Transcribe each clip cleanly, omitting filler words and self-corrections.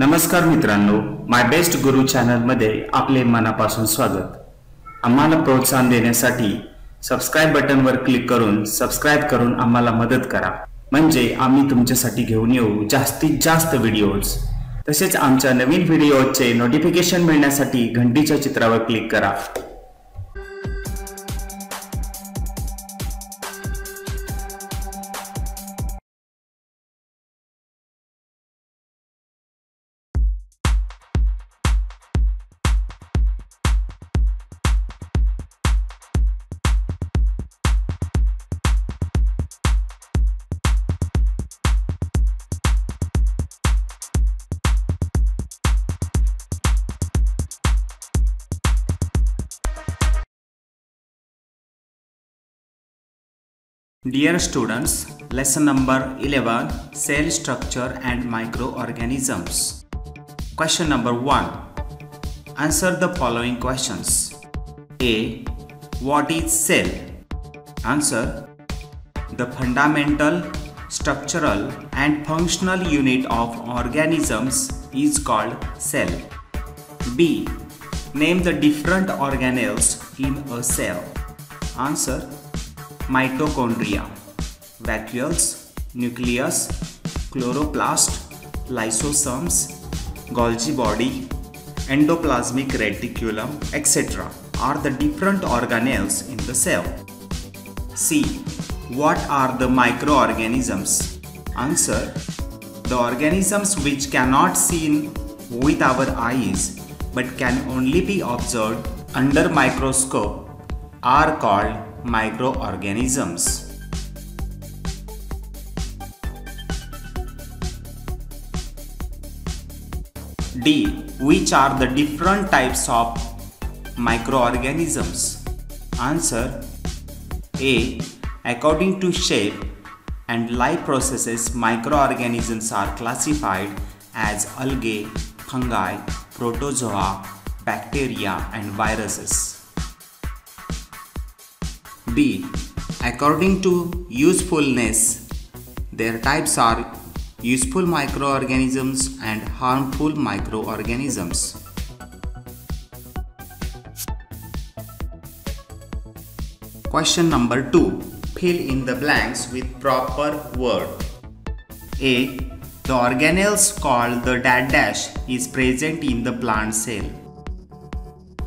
नमस्कार मित्रांनो, my best गुरु चॅनलमध्ये आपले मनापासून स्वागत। आम्हाला प्रोत्साहन देण्यासाठी सबस्क्राइब बटनवर क्लिक करून सबस्क्राइब करून आम्हाला मदत करा, म्हणजे आम्ही तुमच्यासाठी घेऊन येऊ जास्तीत जास्त व्हिडिओज। तसेच आमच्या नवीन व्हिडिओचे नोटिफिकेशन मिळण्यासाठी घंटीच्या चित्रावर क्लिक करा। Dear students, lesson number 11, cell structure and microorganisms. Question number 1, answer the following questions. A, what is cell? Answer, the fundamental structural and functional unit of organisms is called cell. B, name the different organelles in a cell. Answer, mitochondria, vacuoles, nucleus, chloroplast, lysosomes, Golgi body, endoplasmic reticulum, etc. are the different organelles in the cell. C, what are the microorganisms? Answer, the organisms which cannot seen with our eyes but can only be observed under microscope are called microorganisms. D, which are the different types of microorganisms? Answer, A, according to shape and life processes, microorganisms are classified as algae, fungi, protozoa, bacteria and viruses. B, according to usefulness, their types are useful microorganisms and harmful microorganisms. Question number 2. Fill in the blanks with proper word. A, the organelles called the .. is present in the plant cell.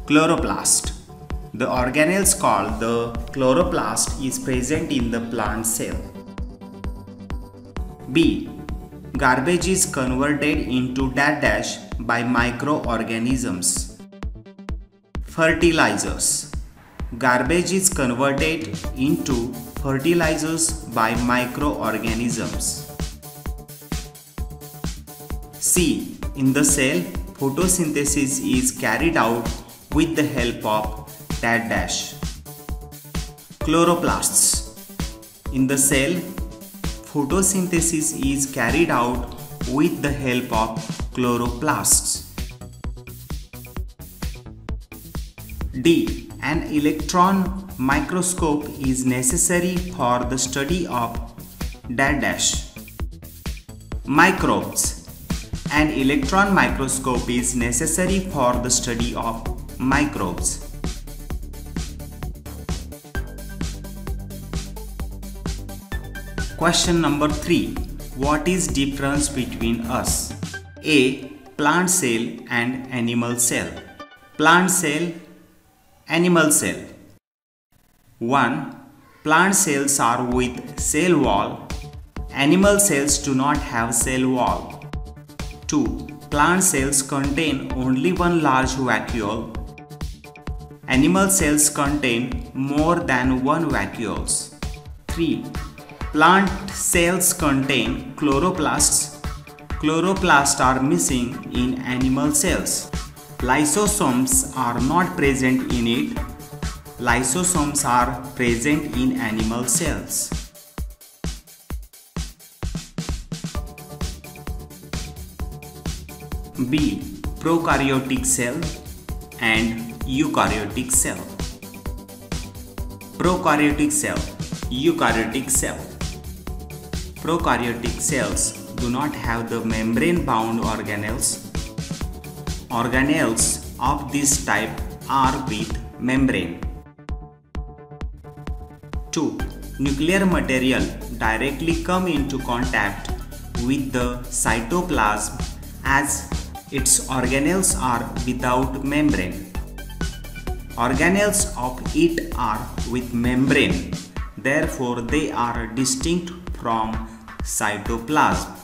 Chloroplast. The organelles called the chloroplast is present in the plant cell. B, garbage is converted into .. by microorganisms. Fertilizers. Garbage is converted into fertilizers by microorganisms. C, in the cell, photosynthesis is carried out with the help of .. Chloroplasts. In the cell, photosynthesis is carried out with the help of chloroplasts. D, an electron microscope is necessary for the study of .. Microbes. An electron microscope is necessary for the study of microbes. Question number 3. What is difference between us? A, plant cell and animal cell. Plant cell, animal cell. 1. Plant cells are with cell wall. Animal cells do not have cell wall. 2. Plant cells contain only one large vacuole. Animal cells contain more than one vacuoles. 3. Plant cells contain chloroplasts. Chloroplasts are missing in animal cells. Lysosomes are not present in it. Lysosomes are present in animal cells. B, prokaryotic cell and eukaryotic cell. Prokaryotic cell, eukaryotic cell. Prokaryotic cells do not have the membrane-bound organelles. Organelles of this type are with membrane. 2. Nuclear material directly come into contact with the cytoplasm as its organelles are without membrane. Organelles of it are with membrane, therefore they are distinct from cytoplasm.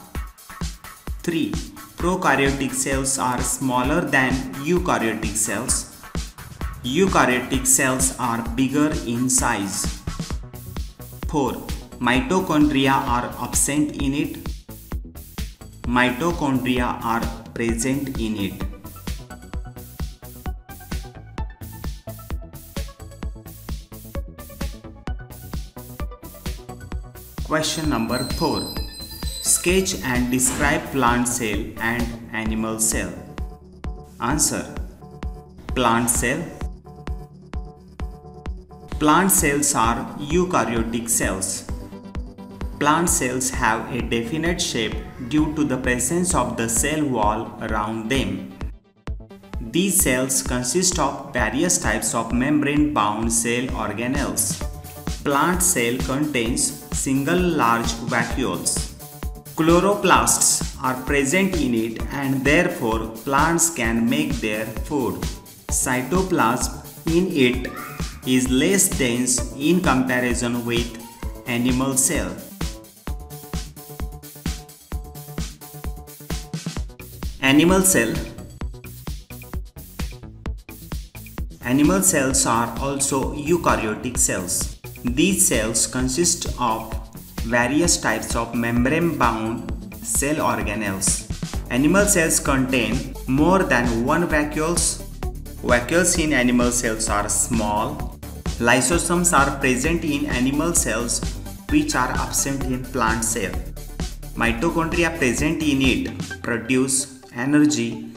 3. Prokaryotic cells are smaller than eukaryotic cells. Eukaryotic cells are bigger in size. 4. Mitochondria are absent in it. Mitochondria are present in it. 4. Sketch and describe plant cell and animal cell. Answer. Plant cell. Plant cells are eukaryotic cells. Plant cells have a definite shape due to the presence of the cell wall around them. These cells consist of various types of membrane-bound cell organelles. Plant cell contains single large vacuoles. Chloroplasts are present in it and therefore plants can make their food. Cytoplasm in it is less dense in comparison with animal cell. Animal cell. Animal cells are also eukaryotic cells. These cells consist of various types of membrane-bound cell organelles. Animal cells contain more than one vacuoles. Vacuoles in animal cells are small. Lysosomes are present in animal cells which are absent in plant cell. Mitochondria present in it produce energy.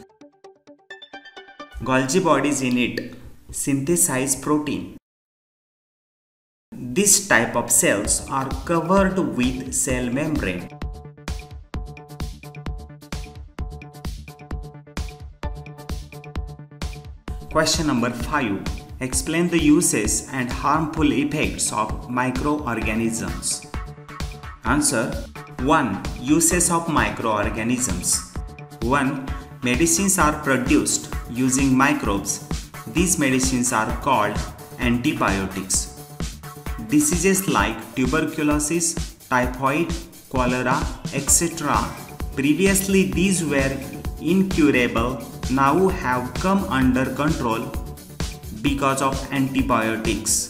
Golgi bodies in it synthesize protein. This type of cells are covered with cell membrane. Question number 5. Explain the uses and harmful effects of microorganisms. Answer. 1. Uses of microorganisms. 1. Medicines are produced using microbes. These medicines are called antibiotics. Diseases like tuberculosis, typhoid, cholera, etc. Previously these were incurable, now have come under control because of antibiotics.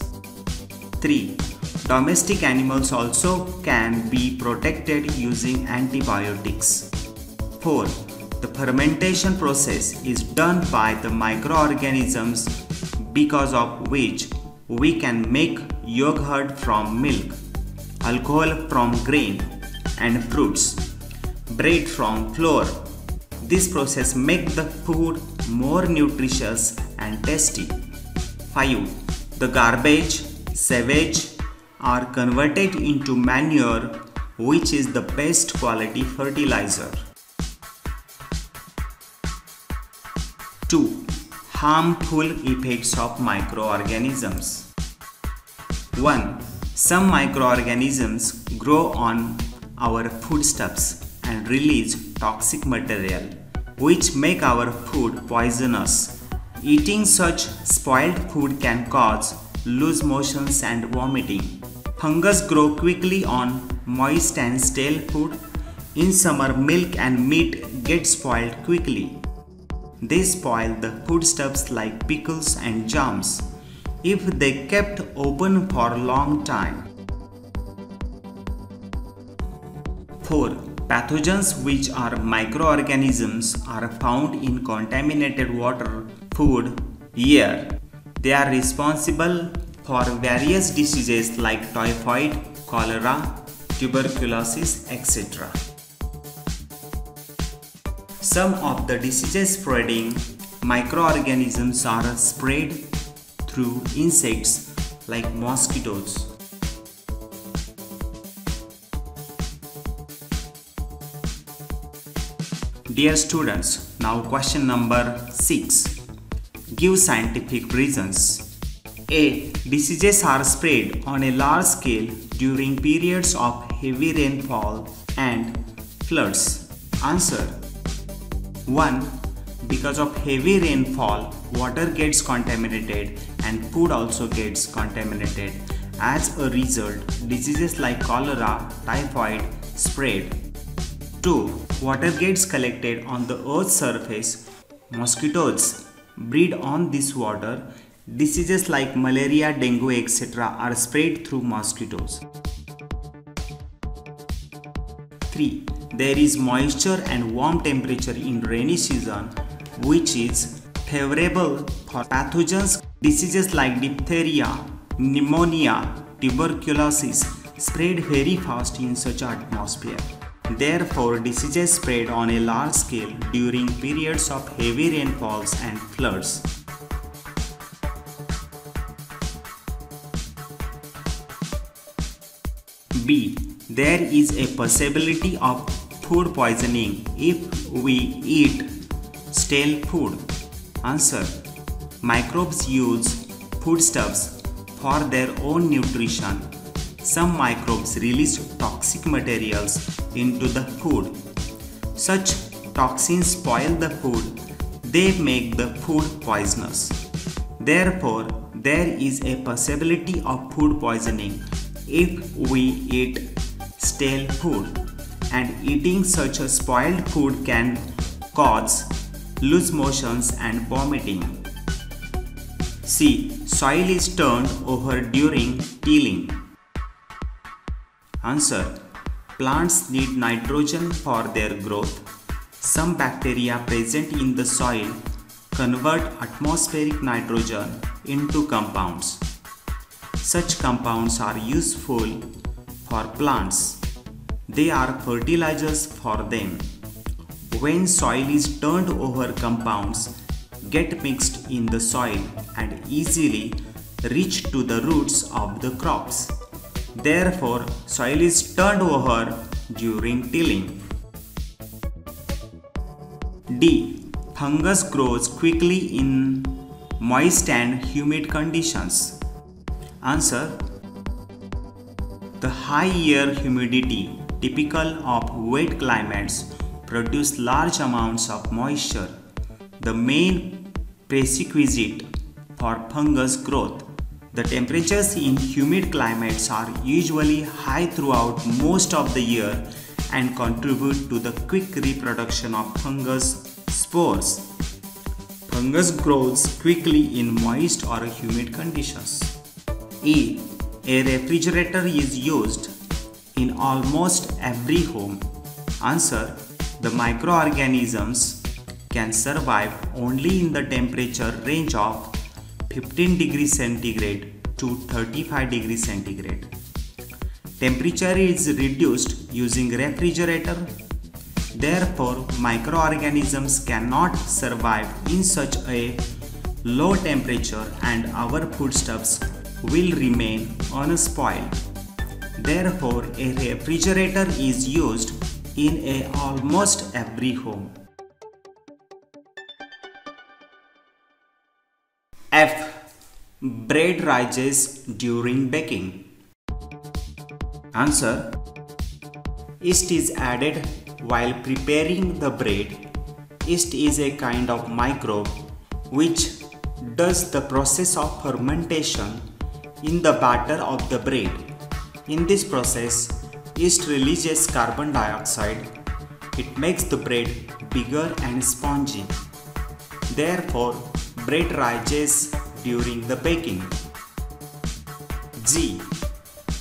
3. Domestic animals also can be protected using antibiotics. 4. The fermentation process is done by the microorganisms because of which we can make yogurt from milk, alcohol from grain and fruits, bread from flour. This process makes the food more nutritious and tasty. 5. The garbage, sewage are converted into manure, which is the best quality fertilizer. 2. Harmful effects of microorganisms. 1. Some microorganisms grow on our foodstuffs and release toxic material, which make our food poisonous. Eating such spoiled food can cause loose motions and vomiting. Fungus grow quickly on moist and stale food. In summer, milk and meat get spoiled quickly. They spoil the foodstuffs like pickles and jams if they kept open for a long time. 4. Pathogens, which are microorganisms, are found in contaminated water, food, air. They are responsible for various diseases like typhoid, cholera, tuberculosis, etc. Some of the diseases spreading microorganisms are spread through insects like mosquitoes. Dear students, now question number 6. Give scientific reasons. A. Diseases are spread on a large scale during periods of heavy rainfall and floods. Answer. 1. Because of heavy rainfall, water gets contaminated and food also gets contaminated. As a result, diseases like cholera, typhoid spread. 2. Water gets collected on the earth's surface. Mosquitoes breed on this water. Diseases like malaria, dengue, etc. are spread through mosquitoes. 3. There is moisture and warm temperature in rainy season, which is favorable for pathogens. Diseases like diphtheria, pneumonia, tuberculosis spread very fast in such atmosphere. Therefore, diseases spread on a large scale during periods of heavy rainfalls and floods. B. There is a possibility of food poisoning if we eat stale food. Answer. Microbes use foodstuffs for their own nutrition. Some microbes release toxic materials into the food. Such toxins spoil the food. They make the food poisonous. Therefore, there is a possibility of food poisoning if we eat stale food, and eating such a spoiled food can cause loose motions and vomiting. C. Soil is turned over during tilling. Answer. Plants need nitrogen for their growth. Some bacteria present in the soil convert atmospheric nitrogen into compounds. Such compounds are useful for plants. They are fertilizers for them. When soil is turned over, compounds get mixed in the soil and easily reach to the roots of the crops. Therefore, soil is turned over during tilling. D. Fungus grows quickly in moist and humid conditions. Answer. The high air humidity typical of wet climates produce large amounts of moisture. The main prerequisite for fungus growth. The temperatures in humid climates are usually high throughout most of the year and contribute to the quick reproduction of fungus spores. Fungus grows quickly in moist or humid conditions. E. A refrigerator is used in almost every home. Answer. The microorganisms can survive only in the temperature range of 15 degrees centigrade to 35 degrees centigrade. Temperature is reduced using refrigerator. Therefore, microorganisms cannot survive in such a low temperature and our foodstuffs will remain unspoiled. Therefore, a refrigerator is used in almost every home. F. Bread rises during baking. Answer. Yeast is added while preparing the bread. Yeast is a kind of microbe which does the process of fermentation in the batter of the bread. In this process, yeast releases carbon dioxide. It makes the bread bigger and spongy. Therefore, bread rises during the baking. G.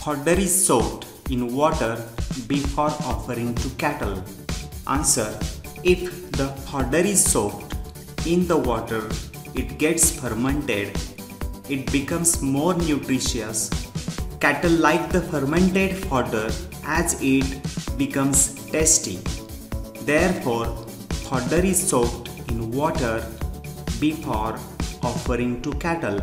Fodder is soaked in water before offering to cattle. Answer. If the fodder is soaked in the water, it gets fermented. It becomes more nutritious. Cattle like the fermented fodder as it becomes tasty. Therefore, fodder is soaked in water before offering to cattle.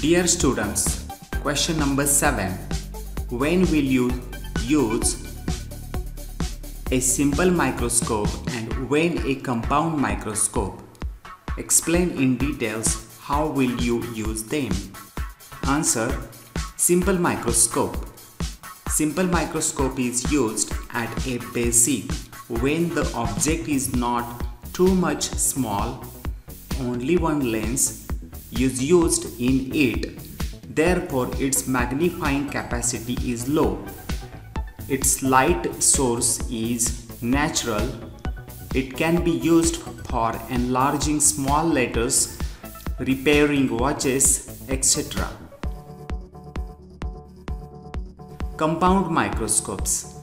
Dear students, Question number 7. When will you use a simple microscope and when a compound microscope? Explain in details how will you use them. Answer: simple microscope. Simple microscope is used at a basic when the object is not too much small, only one lens is used in it. Therefore, its magnifying capacity is low. Its light source is natural. It can be used for enlarging small letters, repairing watches, etc. Compound microscopes.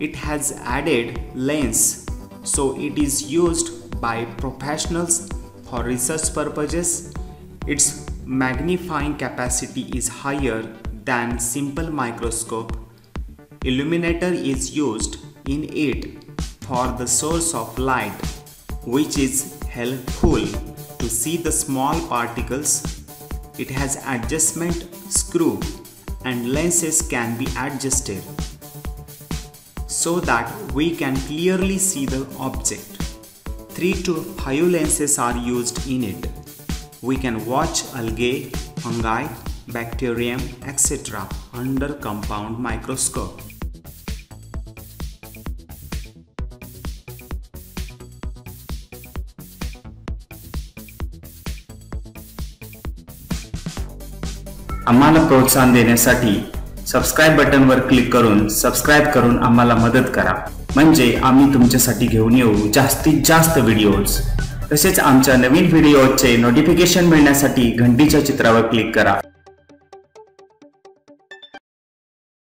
It has added lens, so it is used by professionals for research purposes. Its magnifying capacity is higher than simple microscope. Illuminator is used in it for the source of light, which is helpful to see the small particles. It has adjustment screw and lenses can be adjusted so that we can clearly see the object. 3 to 5 lenses are used in it. We can watch algae, fungi, bacterium, etc. under compound microscope. आम्हाला प्रोत्साहन देण्यासाठी subscribe button वर click करून subscribe करून आम्हाला मदत करा म्हणजे आम्ही तुमच्यासाठी घेऊन येऊ जास्तीत जास्त व्हिडिओज। तसेच आमच्या नवीन व्हिडिओचे नोटिफिकेशन मिळण्यासाठी घंटीच्या चित्रावर क्लिक करा।